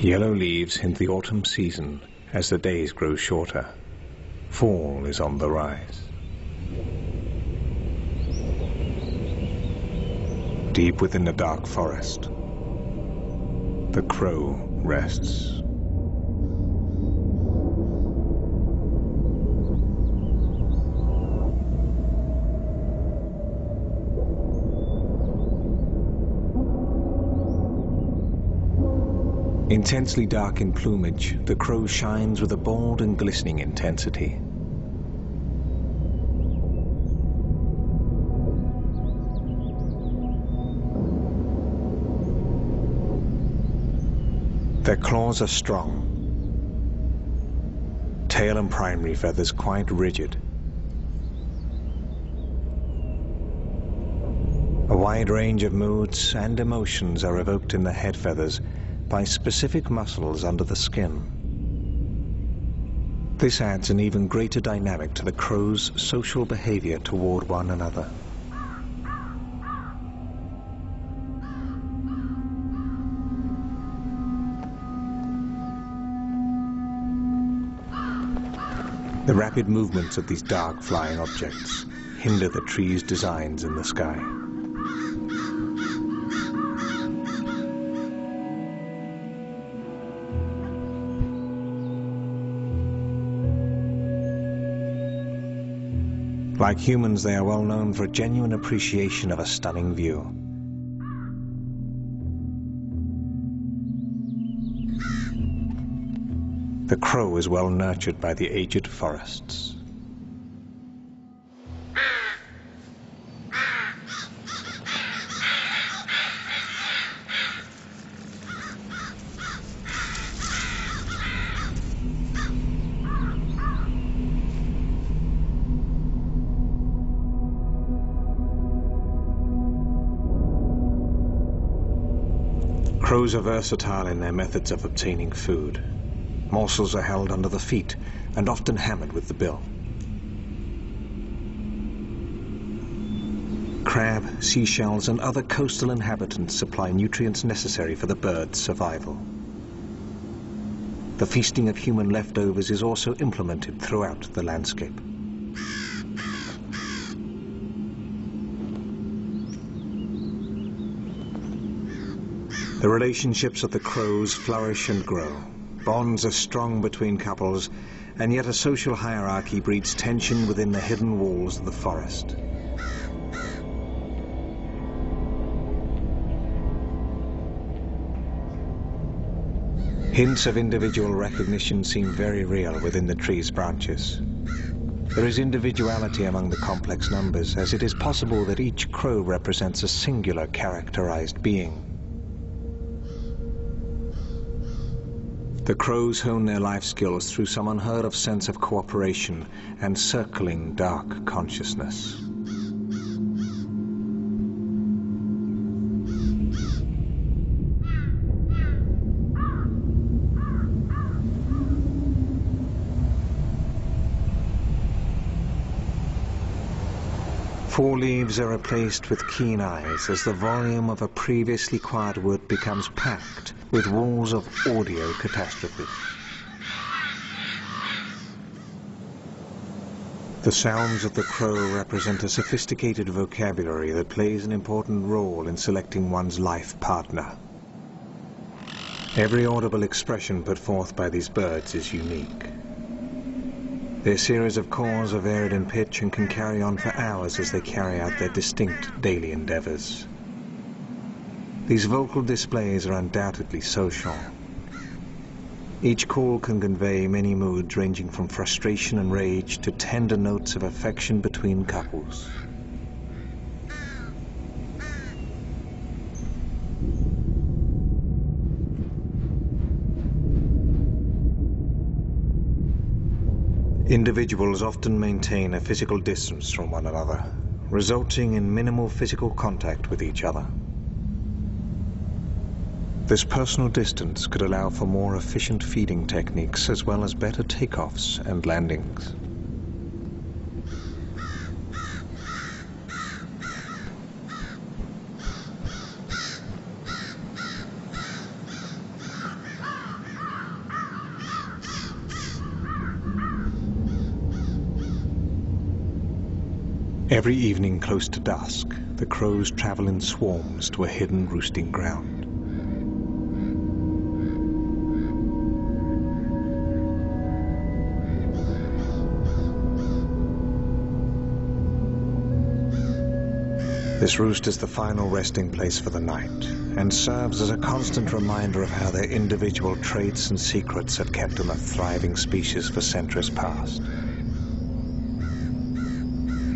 Yellow leaves hint the autumn season as the days grow shorter. Fall is on the rise. Deep within the dark forest, the crow rests. Intensely dark in plumage, the crow shines with a bold and glistening intensity. Their claws are strong, tail and primary feathers quite rigid. A wide range of moods and emotions are evoked in the head feathers by specific muscles under the skin. This adds an even greater dynamic to the crow's social behavior toward one another. The rapid movements of these dark flying objects hinder the trees' designs in the sky. Like humans, they are well known for a genuine appreciation of a stunning view. The crow is well nurtured by the aged forests. Crows are versatile in their methods of obtaining food. Morsels are held under the feet and often hammered with the bill. Crab, seashells, and other coastal inhabitants supply nutrients necessary for the bird's survival. The feasting of human leftovers is also implemented throughout the landscape. The relationships of the crows flourish and grow. Bonds are strong between couples, and yet a social hierarchy breeds tension within the hidden walls of the forest. Hints of individual recognition seem very real within the tree's branches. There is individuality among the complex numbers, as it is possible that each crow represents a singular characterized being. The crows hone their life skills through some unheard of sense of cooperation and circling dark consciousness. Four leaves are replaced with keen eyes as the volume of a previously quiet wood becomes packed with walls of audio catastrophe. The sounds of the crow represent a sophisticated vocabulary that plays an important role in selecting one's life partner. Every audible expression put forth by these birds is unique. Their series of calls are varied in pitch and can carry on for hours as they carry out their distinct daily endeavors. These vocal displays are undoubtedly social. Each call can convey many moods ranging from frustration and rage to tender notes of affection between couples. Individuals often maintain a physical distance from one another, resulting in minimal physical contact with each other. This personal distance could allow for more efficient feeding techniques as well as better takeoffs and landings. Every evening close to dusk, the crows travel in swarms to a hidden roosting ground. This roost is the final resting place for the night and serves as a constant reminder of how their individual traits and secrets have kept them a thriving species for centuries past.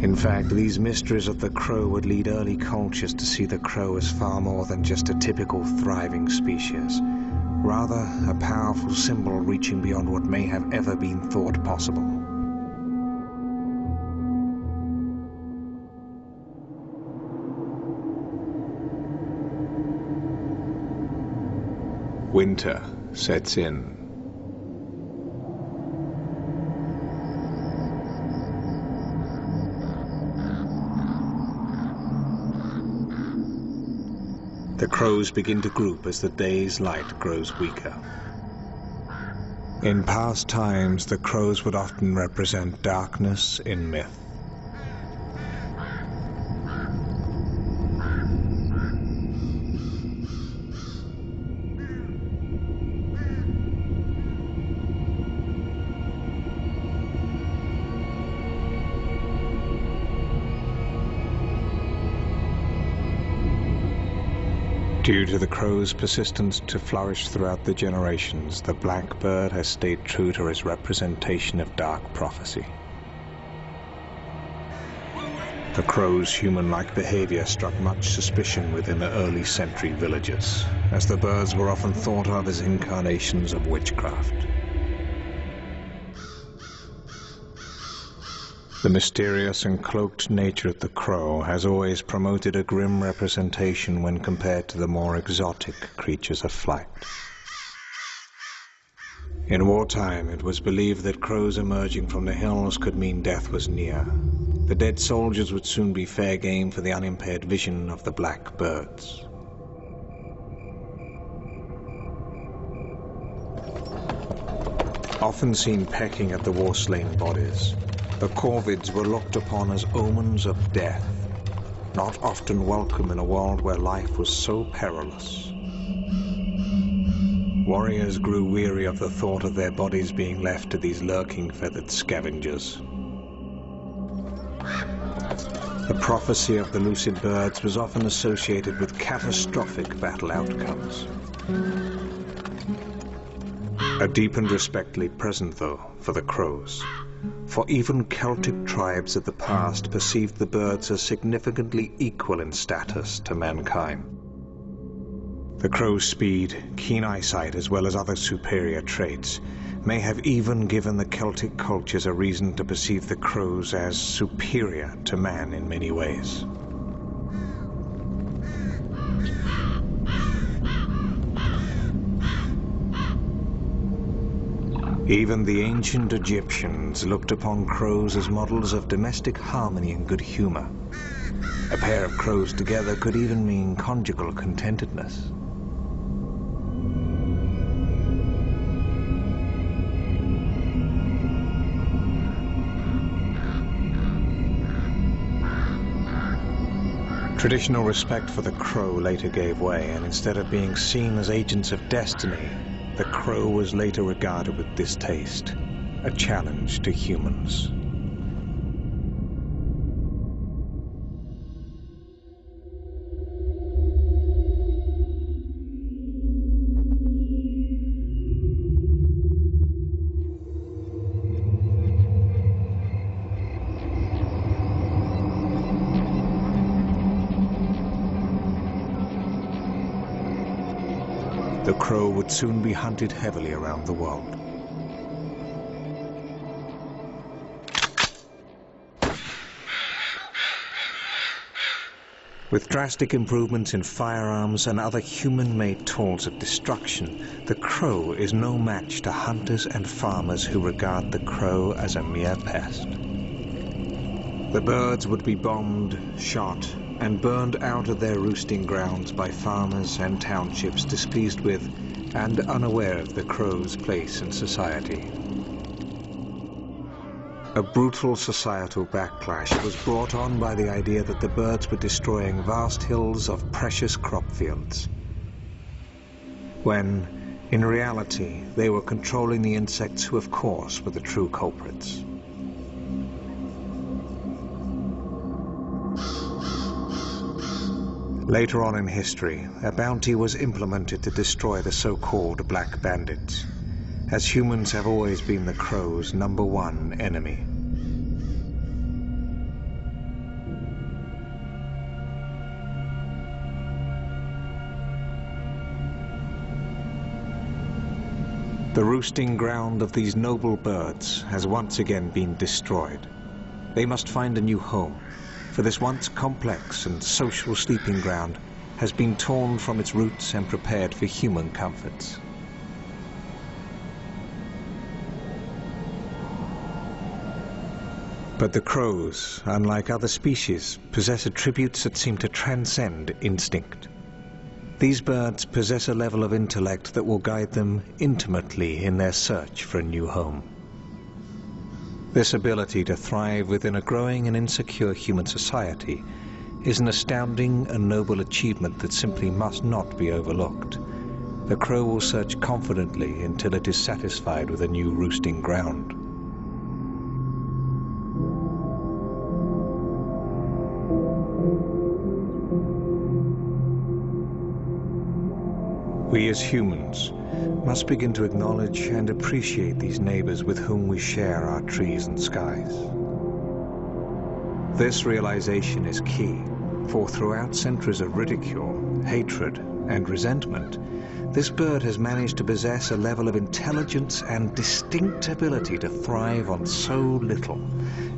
In fact, these mysteries of the crow would lead early cultures to see the crow as far more than just a typical thriving species, rather a powerful symbol reaching beyond what may have ever been thought possible. Winter sets in. The crows begin to group as the day's light grows weaker. In past times, the crows would often represent darkness in myth. Due to the crow's persistence to flourish throughout the generations, the blackbird has stayed true to his representation of dark prophecy. The crow's human-like behavior struck much suspicion within the early century villages, as the birds were often thought of as incarnations of witchcraft. The mysterious and cloaked nature of the crow has always promoted a grim representation when compared to the more exotic creatures of flight. In wartime, it was believed that crows emerging from the hills could mean death was near. The dead soldiers would soon be fair game for the unimpaired vision of the black birds. Often seen pecking at the war-slain bodies, the corvids were looked upon as omens of death, not often welcome in a world where life was so perilous. Warriors grew weary of the thought of their bodies being left to these lurking feathered scavengers. The prophecy of the lucid birds was often associated with catastrophic battle outcomes. A deepened respect lay present, though, for the crows. For even Celtic tribes of the past perceived the birds as significantly equal in status to mankind. The crow's speed, keen eyesight, as well as other superior traits, may have even given the Celtic cultures a reason to perceive the crows as superior to man in many ways. Even the ancient Egyptians looked upon crows as models of domestic harmony and good humor. A pair of crows together could even mean conjugal contentedness. Traditional respect for the crow later gave way, and instead of being seen as agents of destiny, the crow was later regarded with distaste, a challenge to humans. The crow would soon be hunted heavily around the world. With drastic improvements in firearms and other human-made tools of destruction, the crow is no match to hunters and farmers who regard the crow as a mere pest. The birds would be bombed, shot, and burned out of their roosting grounds by farmers and townships displeased with and unaware of the crow's place in society. A brutal societal backlash was brought on by the idea that the birds were destroying vast hills of precious crop fields, when, in reality, they were controlling the insects who, of course, were the true culprits. Later on in history, a bounty was implemented to destroy the so-called black bandits, as humans have always been the crow's #1 enemy. The roosting ground of these noble birds has once again been destroyed. They must find a new home, for this once complex and social sleeping ground has been torn from its roots and prepared for human comforts. But the crows, unlike other species, possess attributes that seem to transcend instinct. These birds possess a level of intellect that will guide them intimately in their search for a new home. This ability to thrive within a growing and insecure human society is an astounding and noble achievement that simply must not be overlooked. The crow will search confidently until it is satisfied with a new roosting ground. We as humans must begin to acknowledge and appreciate these neighbors with whom we share our trees and skies. This realization is key, for throughout centuries of ridicule, hatred, and resentment, this bird has managed to possess a level of intelligence and distinct ability to thrive on so little.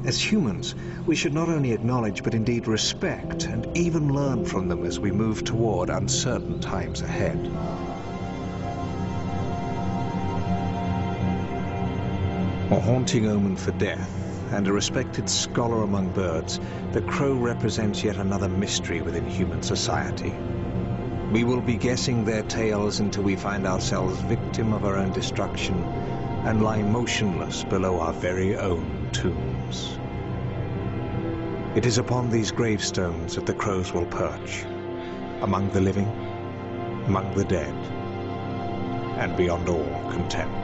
As humans, we should not only acknowledge but indeed respect and even learn from them as we move toward uncertain times ahead. A haunting omen for death, and a respected scholar among birds, the crow represents yet another mystery within human society. We will be guessing their tales until we find ourselves victim of our own destruction and lie motionless below our very own tombs. It is upon these gravestones that the crows will perch, among the living, among the dead, and beyond all contempt.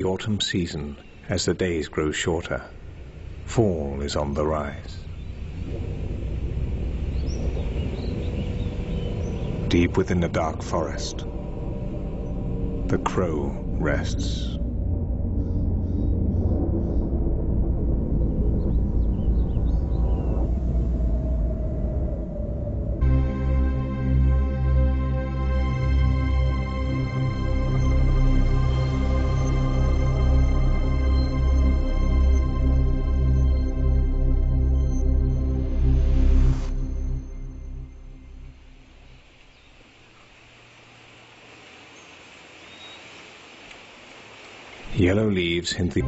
The autumn season, as the days grow shorter, fall is on the rise. Deep within the dark forest, the crow rests. Yellow leaves hint the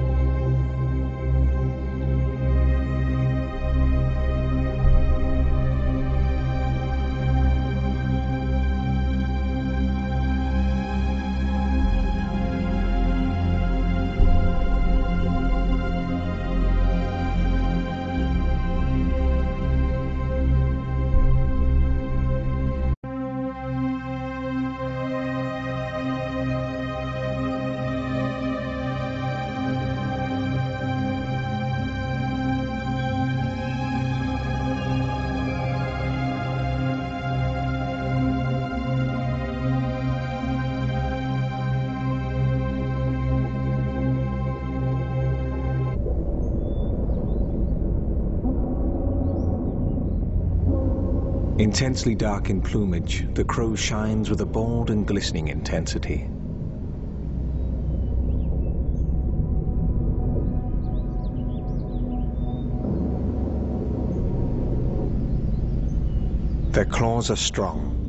Intensely dark in plumage, the crow shines with a bold and glistening intensity. Their claws are strong,